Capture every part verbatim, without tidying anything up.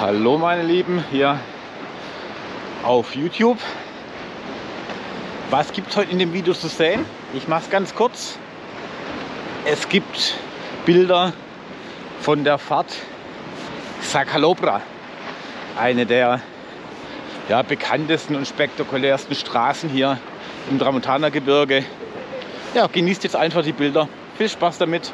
Hallo meine Lieben, hier auf YouTube. Was gibt es heute in dem Video zu sehen? Ich mache es ganz kurz. Es gibt Bilder von der Fahrt Sa Calobra, eine der ja, bekanntesten und spektakulärsten Straßen hier im Tramontana Gebirge. Ja, genießt jetzt einfach die Bilder. Viel Spaß damit.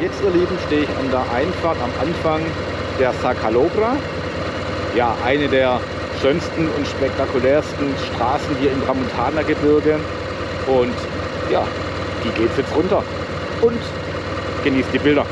Jetzt, ihr Lieben, stehe ich an der Einfahrt am Anfang der Sa Calobra. Ja, eine der schönsten und spektakulärsten Straßen hier im Tramontana Gebirge. Und ja, die geht's jetzt runter. Und genießt die Bilder.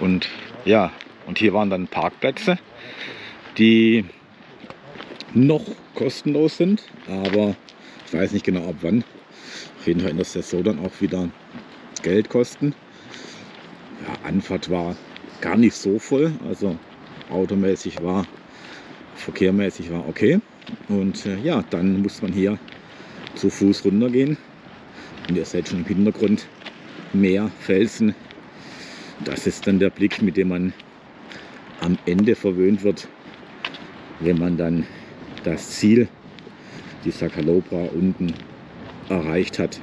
Und ja, und hier waren dann Parkplätze, die noch kostenlos sind, aber ich weiß nicht genau ab wann. Auf jeden Fall ändert das so dann auch wieder Geld kosten. Ja, Anfahrt war gar nicht so voll, also automäßig war, verkehrmäßig war okay. Und äh, ja, dann muss man hier zu Fuß runtergehen. Und ihr seht schon im Hintergrund mehr Felsen. Das ist dann der Blick, mit dem man am Ende verwöhnt wird, wenn man dann das Ziel, die Sa Calobra unten, erreicht hat.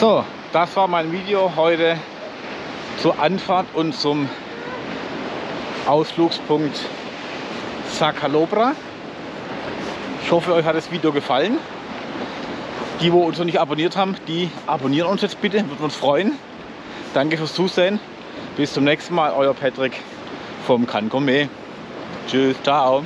So, das war mein Video heute zur Anfahrt und zum Ausflugspunkt Sa Calobra. Ich hoffe, euch hat das Video gefallen. Die, die uns noch nicht abonniert haben, die abonnieren uns jetzt bitte, würden uns freuen. Danke fürs Zusehen. Bis zum nächsten Mal, euer Patrick vom Can Gourmet. Tschüss, ciao.